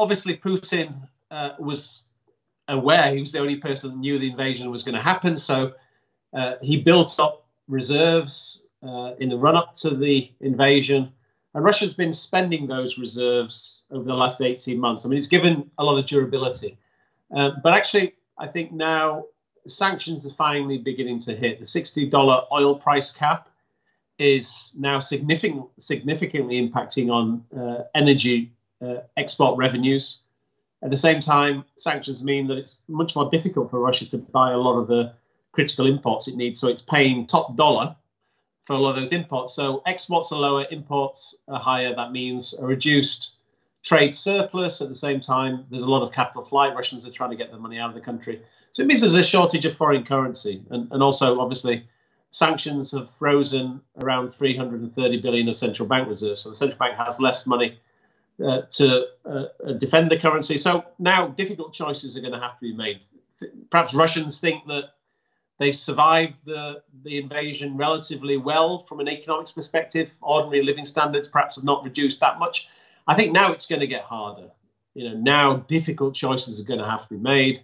Obviously, Putin was aware. He was the only person that knew the invasion was going to happen. So he built up reserves in the run-up to the invasion. And Russia's been spending those reserves over the last 18 months. I mean, it's given a lot of durability. But actually, I think now sanctions are finally beginning to hit. The $60 oil price cap is now significantly impacting on energy export revenues. At the same time, sanctions mean that it's much more difficult for Russia to buy a lot of the critical imports it needs. So it's paying top dollar for a lot of those imports. So exports are lower, imports are higher. That means a reduced trade surplus. At the same time, there's a lot of capital flight. Russians are trying to get the money out of the country. So it means there's a shortage of foreign currency. And also, obviously, sanctions have frozen around $330 billion of central bank reserves. So the central bank has less money to defend the currency. So now difficult choices are going to have to be made. Perhaps Russians think that they survived the invasion relatively well from an economics perspective. Ordinary living standards perhaps have not reduced that much. I think now it's going to get harder. You know, now difficult choices are going to have to be made.